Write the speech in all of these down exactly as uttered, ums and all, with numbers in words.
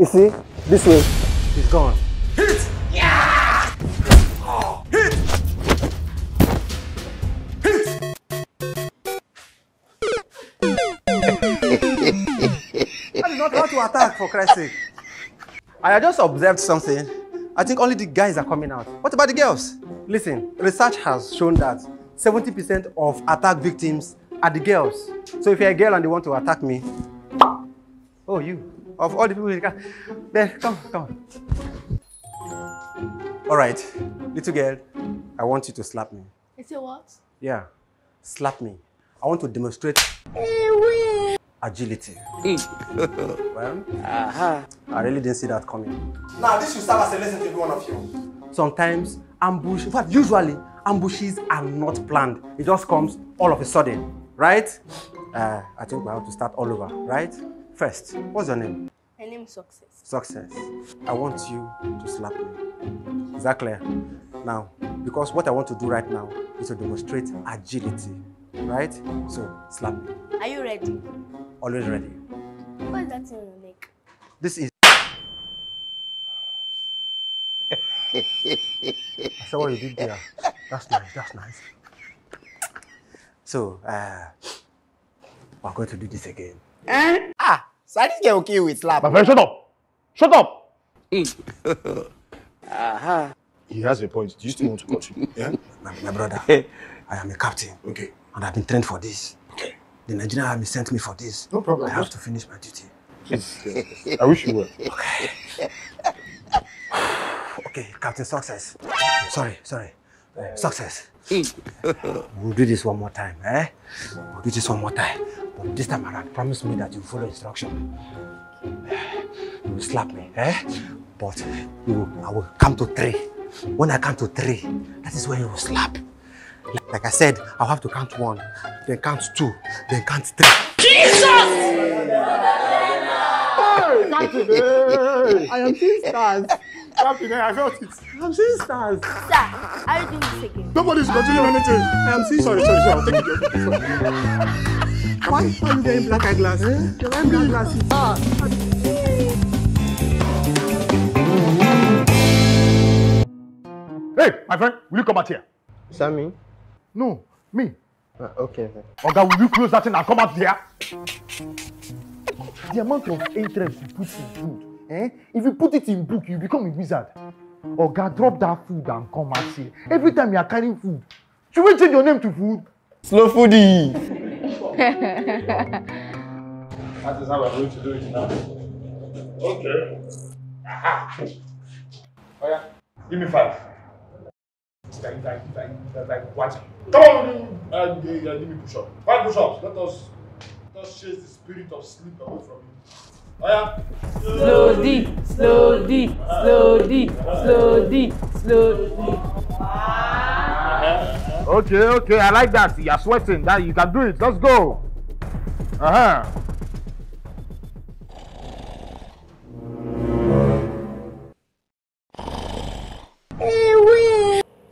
You see? This way. He's gone. Hit! Yeah! Oh, hit! Hit! I did not want to attack, for Christ's sake. I just observed something. I think only the guys are coming out. What about the girls? Listen, research has shown that seventy percent of attack victims are the girls. So if you're a girl and they want to attack me, oh, you, of all the people you can, there, come, come on. All right, little girl, I want you to slap me. You say what? Yeah, slap me. I want to demonstrate agility. Well, uh-huh. I really didn't see that coming. Now, this should serve as a lesson to every one of you. Sometimes, ambush, in fact, usually, ambushes are not planned. It just comes all of a sudden, right? Uh, I think we have to start all over, right? First, what's your name? My name is Success. Success. I want you to slap me. Is that clear? Now, because what I want to do right now is to demonstrate agility, right? So, slap me. Are you ready? Always ready. What is that thing on your neck? This is... I saw what you did there. That's nice, that's nice. So, uh, we're going to do this again. Eh? Ah, so I didn't get okay with slap. My friend, shut up! Shut up! Mm. uh-huh. He has a point. Do you still want to continue? Yeah? My, my brother, I am a captain. Okay. And I've been trained for this. Okay. The Nigerian army sent me for this. No problem. I have to finish my duty. Yes. I wish you were. Okay. Okay, Captain Success. Sorry, sorry. Uh, Success. We'll do this one more time, eh? We'll do this one more time. But this time around, promise me that you follow instruction. You will slap me, eh? But you will, I will come to three. When I come to three, that is when you will slap. Like I said, I'll have to count one, then count two, then count three. Jesus! Hey, Captain, I am seeing stars. Captain, I felt it. I'm seeing stars. Sir, are you doing this again? Nobody's continuing anything. I am seeing. Sorry, sorry, sorry. I'll take it. Why are you wearing black eye glasses? Eh? You're wearing black glasses. Ah. Hey, my friend, will you come out here? Is that me? No, me. Uh, okay, then. Oga, will you close that thing and come out there? The amount of interest you put in food, eh? If you put it in book, you become a wizard. Oga, drop that food and come out here. Every time you are carrying food, should we change your name to food? Slow foodie. That is how we're going to do it now. Okay. Aha. Oh yeah, give me five. Like, like, like, like watching. Come on, uh, give me push up. Five push ups. Let us, let us chase the spirit of sleep away from you. Oh, yeah. Slow D, slow D, slow D, slow D, slow D. Okay, okay, I like that. You are sweating. That you can do it. Let's go. Uh huh.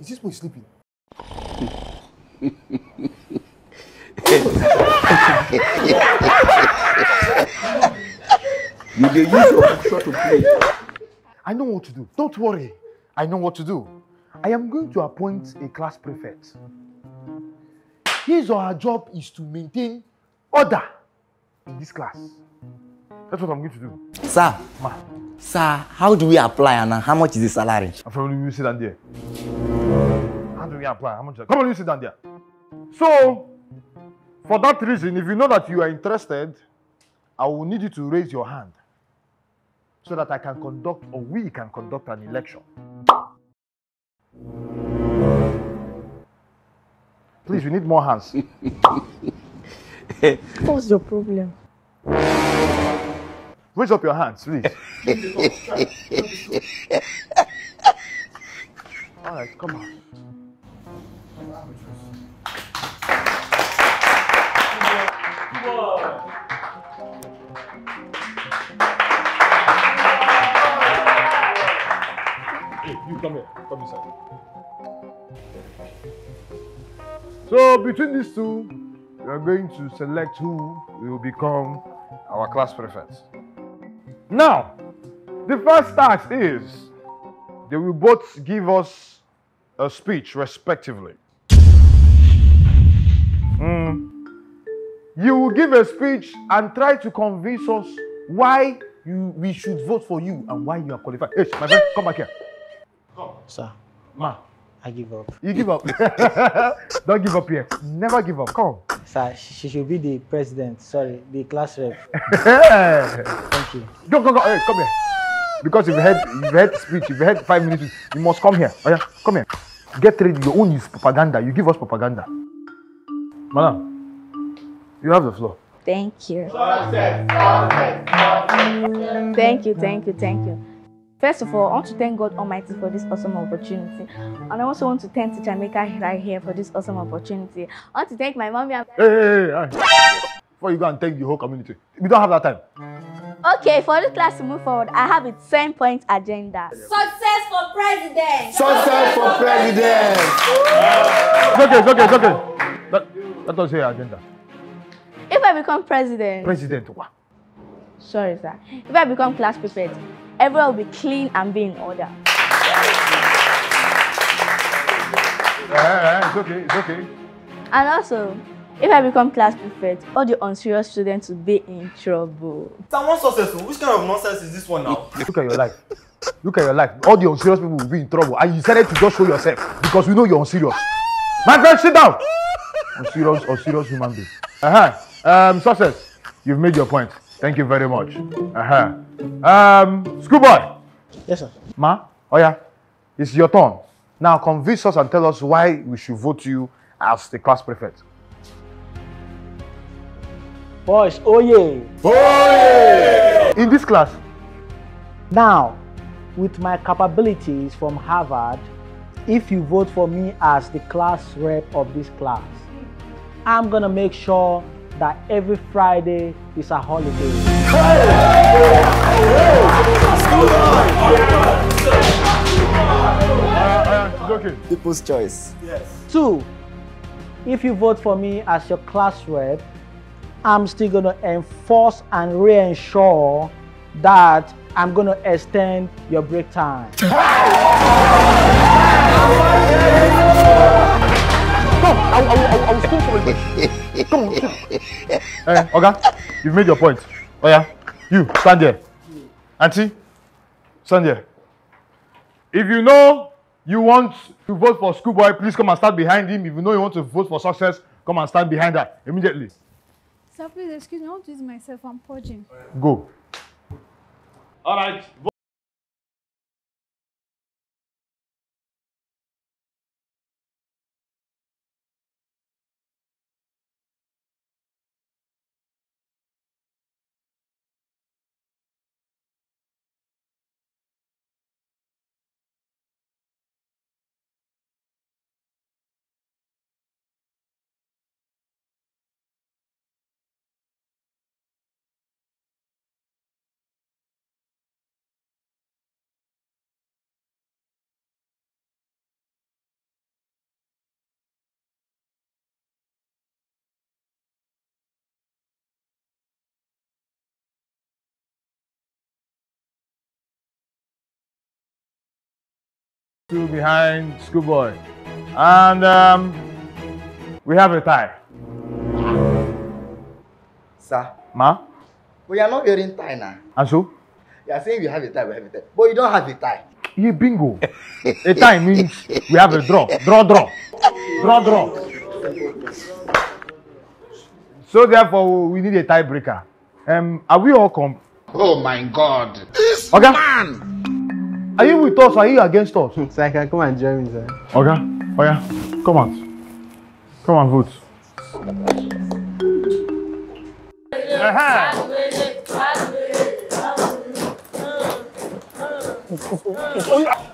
Is this boy sleeping? You dey use your shot to play. I know what to do. Don't worry. I know what to do. I am going to appoint a class prefect. His or her job is to maintain order in this class. That's what I'm going to do. Sir. Ma. Sir, how do we apply and how much is the salary? I'm probably you sit down there. How do we apply? How much? Come on, you sit down there. So, for that reason, if you know that you are interested, I will need you to raise your hand so that I can conduct, or we can conduct, an election. Please, we need more hands. What's your problem? Raise up your hands, please. All right, come on. Hey, you come here. Come inside. So between these two, we are going to select who will become our class prefect. Now, The first task is they will both give us a speech respectively. Mm. You will give a speech and try to convince us why you, we should vote for you and why you are qualified. Hey, my friend, come back here. Come. Sir. Ma. I give up. You give up? Don't give up here. Never give up. Come. Sir, she should be the president. Sorry, the class rep. Thank you. Go, go, go. Hey, come here. Because if you had, if you had speech, if you had five minutes, you must come here. Oh, yeah. Come here. Get ready. Your own is propaganda. You give us propaganda. Madam, you have the floor. Thank you. Thank you, thank you, thank you. First of all, I want to thank God Almighty for this awesome opportunity. And I also want to thank Teacher Emeka right here for this awesome opportunity. I want to thank my mommy and my hey, hey, hey, hey. Before you go and thank the whole community. We don't have that time. Okay, for this class to move forward, I have a ten-point agenda. Success for president! Success for president! It's okay, it's okay, it's okay. That, that was your agenda. If I become president... President what? Sorry, sir. If I become class prefect, everyone will be clean and be in order. Yeah, it's okay, it's okay. And also, if I become class prefect, all the unserious students will be in trouble. Someone successful, which kind of nonsense is this one now? Look at your life. Look at your life. All the unserious people will be in trouble. And you decided to just show yourself because we know you're unserious. My friend, sit down! Unserious, unserious human being. Uh-huh. Um, success. You've made your point. Thank you very much. Uh-huh. Um, schoolboy. Yes, sir. Ma? Oh, yeah. It's your turn. Now convince us and tell us why we should vote you as the class prefect. Boys, oh yeah. Oh yeah! In this class? Now, with my capabilities from Harvard, if you vote for me as the class rep of this class, I'm gonna make sure that every Friday is a holiday. Uh, uh, okay. People's choice. Yes. Two, if you vote for me as your class rep, I'm still going to enforce and re-ensure that I'm going to extend your break time. Come, I will stand for my break. Come on, hey, Oga, you've made your point. Oh yeah, you, stand there. Auntie, stand there. If you know you want to vote for schoolboy, please come and stand behind him. If you know you want to vote for success, come and stand behind her immediately. Sir, please excuse me, I want to use myself, I'm purging. Go. All right. Two behind schoolboy, and um, we have a tie. Sir, ma, we are not wearing tie now. And so, you are saying we have a tie, we have a tie, but you don't have a tie. Yeah, bingo. A tie means we have a draw, draw, draw, draw, draw. So therefore, we need a tiebreaker. Um, are we all comp? Oh my God! This okay. Man. Are you with us or are you against us? Sir, I can come and join me, sir. Okay. Oh yeah. Come on. Come on, vote.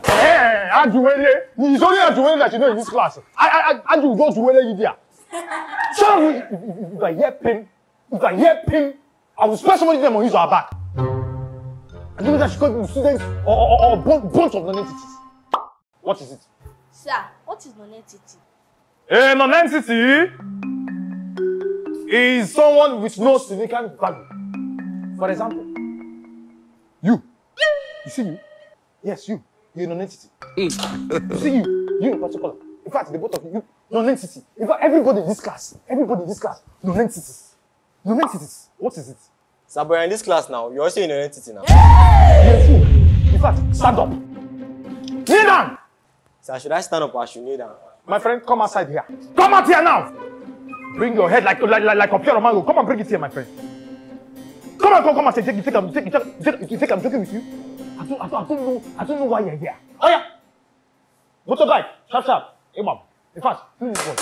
Hey, Ajuwele. It's only Ajuwele that you know in this class. I I I do go to Ajuwele you there. So if you can hear pain, you can hear pain, I will spare somebody them on his or her back. I think that she could be students or, or, or a bunch of non-entities. What is it? Sir, what is non-entity? A non-entity is someone with no significant value. For example, you. You see you? Yes, you. You're non-entity. Mm. You see you? You in particular. In fact, the both of you, non-entity. In fact, everybody in this class, everybody in this class, non-entities. Non-entities. What is it? Sir, but in this class now, you're also in non-entity now. Yes, you. In fact, stand up. Kneel down! Sir, should I stand up or should I kneel down? My friend, come outside here. Come out here now! Bring your head like like like, like a pure mango. Come and bring it here, my friend. Come on, come, come and say, take, you think I'm, take, you think, you think I'm joking with you? I don't, I don't, I don't know, I don't know why you're here. Oh yeah. Go to guy, sharp, sharp. Hey, mom. Hey, fast. Clean this board.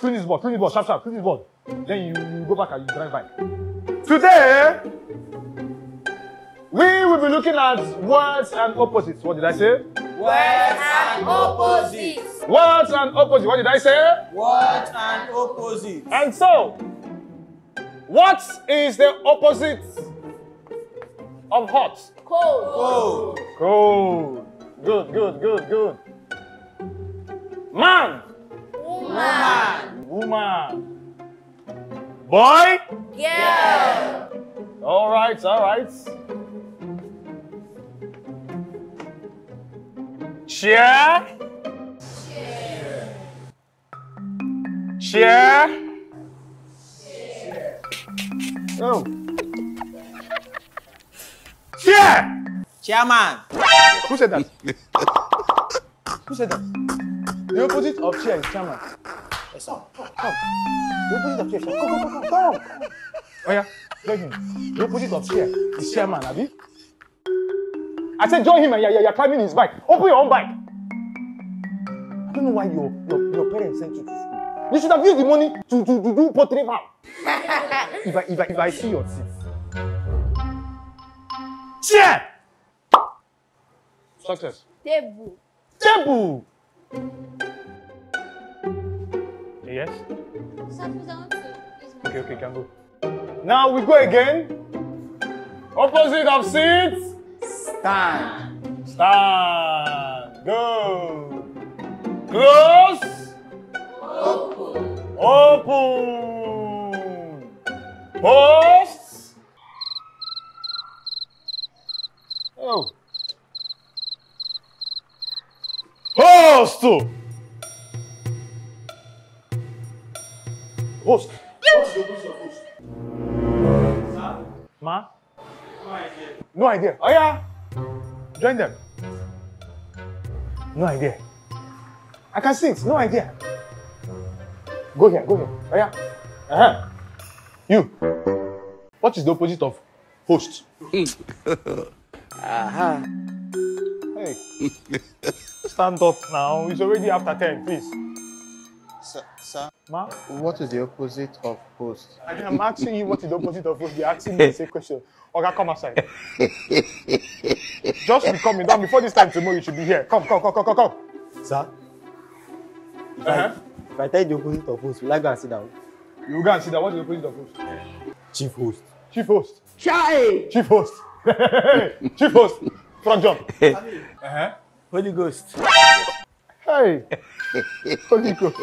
Clean this board. Clean this board. Sharp, sharp. Clean this board. Then you, you go back and you drive by. Today, we will be looking at words and opposites. What did I say? Words and opposites. Words and opposites. What did I say? Words and opposites. And so, what is the opposite of hot? Cold. Cold. Cold. Good, good, good, good. Man. Woman. Woman. Boy. Girl. All right, all right. Chair. Chair. Chair. Chair. Oh. Chair. Chairman. Who said that? Who said that? The opposite of chair is chairman. Yes, come, come. The opposite of chair is chairman. Come, come, come, come. Oh yeah, join him. The opposite of chair is chairman, Abi. I said join him and you're, you're climbing his bike. Open your own bike. I don't know why your, your, your parents sent you to school. You should have used the money to, to, to do pottery farm. if, I, if, I, if I see your seats. Chair! Success. Table. Table! Yes? Sir, please, I want to use my... Okay, okay, can go. Now we go again. Opposite of seats. Stand. Stand. Go. Close. Open. Open. Post. Oh. Host. Host. Host. Ma? No idea. No idea. Oh yeah. Join them. No idea. I can see it. No idea. Go here, go here. Oh yeah. Uh-huh. You. What is the opposite of host? uh-huh. Hey. Stand up now. It's already after ten, please. Sir, sir. Ma? What is the opposite of host? I mean, I'm asking you what is the opposite of host. You're asking me the same question. Okay, come outside. Just be coming down. Before this time tomorrow, you should be here. Come, come, come, come, come, come. Sir? If, uh-huh. I, if I tell you the opposite of host, will I go and sit down? You go and sit down. What is the opposite of host? Chief host. Chief host. Chai! Chief host. Chief host. Front jump. Uh-huh. Holy Ghost. Hey! Holy Ghost.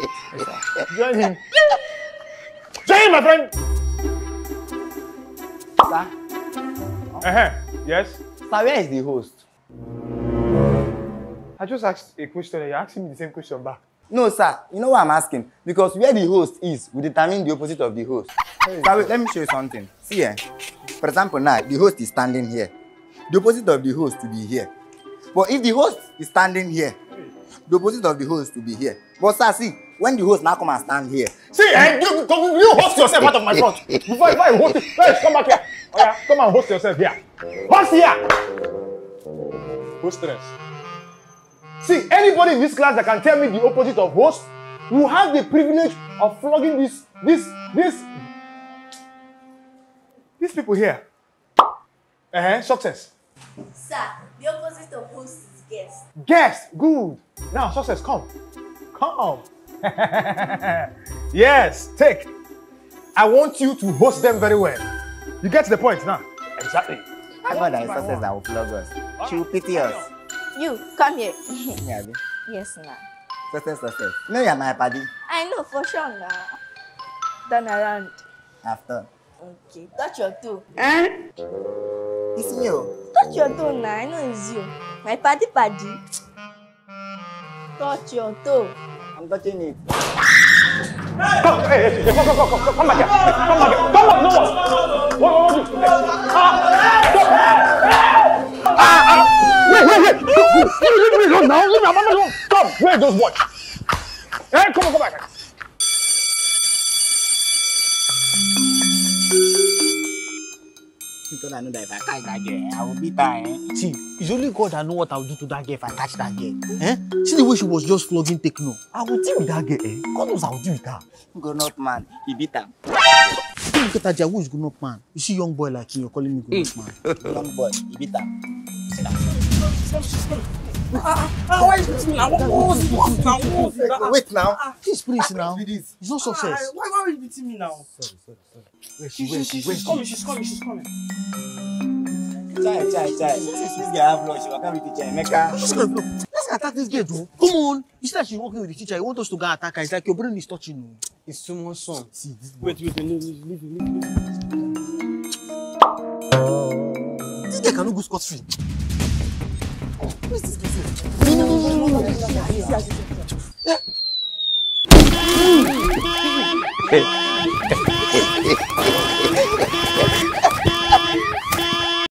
Join him. Join him, my friend! Sir? Uh-huh. Yes? Sir, where is the host? I just asked a question and you're asking me the same question back. No, sir. You know what I'm asking? Because where the host is, we determine the opposite of the host. Hey. Sir, wait, let me show you something. See here. For example, now, the host is standing here. The opposite of the host will be here. But if the host is standing here, the opposite of the host to be here. But sir, see, when the host now come and stand here. See, and you, you host yourself out of my front. Before, before I host it, let's come back here. Oh yeah, come and host yourself here. Host here. Hostess. See, anybody in this class that can tell me the opposite of host will have the privilege of flogging this, this, this, these people here. Uh-huh, success. Sir, the opposite of host is guest. Guest, good. Now, success, come. Come. Yes, take. I want you to host them very well. You get to the point now. Exactly. I thought that success that will flog us. She will pity us. You, come here. Yes, ma'am. Success, success. No, you're my buddy. I know, for sure now. Turn around. After. Okay, touch your toe. Eh? It's me. Touch your toe now, I know it's you. My paddy paddy. Touch your toe. I'm touching it. Come, hey, hey, come, come, come, come, come back here. Come back here. Come up, no one. What do you do? Ah, wait, wait, wait. Leave me alone now. Leave my mama alone. Come, where those boys? Hey, come on, come back. Because I know that if I catch that girl, I will beat her. Eh? See, it's only God that knows what I will do to that girl if I catch that girl. Eh? See the way she was just flogging techno. I will deal with that girl. Eh? God knows I will deal with her. Grown up man, he beat her. Look at that girl who is grown up man. You see young boy like you, you're calling me grown up man. Young boy, he beat her. See that? Ah, ah, why is this now? What was this now? What was this? Wait now. Please, please now. It's no success. Why are you beating me now? Sorry, sorry, sorry. Wait, she, wait, she, she, wait, she's coming, she's coming, she's coming. Chai, chai, chai. This girl have lunch. I can't with the chai. Make her. Let's attack this girl, though. Come on. You said she's working with the teacher. You want us to go attack her. It's like your brain is touching you. It's too much song. See, this girl. Wait, wait, wait, leave, leave, leave. This girl cannot go scot-free. Who is this girl? No, no, no, no, no. Hey.